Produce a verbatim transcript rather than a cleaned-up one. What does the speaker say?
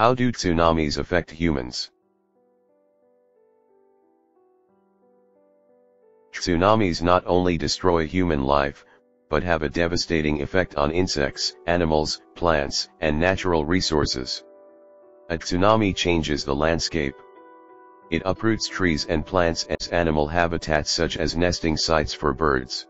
How do tsunamis affect humans? Tsunamis not only destroy human life, but have a devastating effect on insects, animals, plants, and natural resources. A tsunami changes the landscape. It uproots trees and plants as animal habitats such as nesting sites for birds.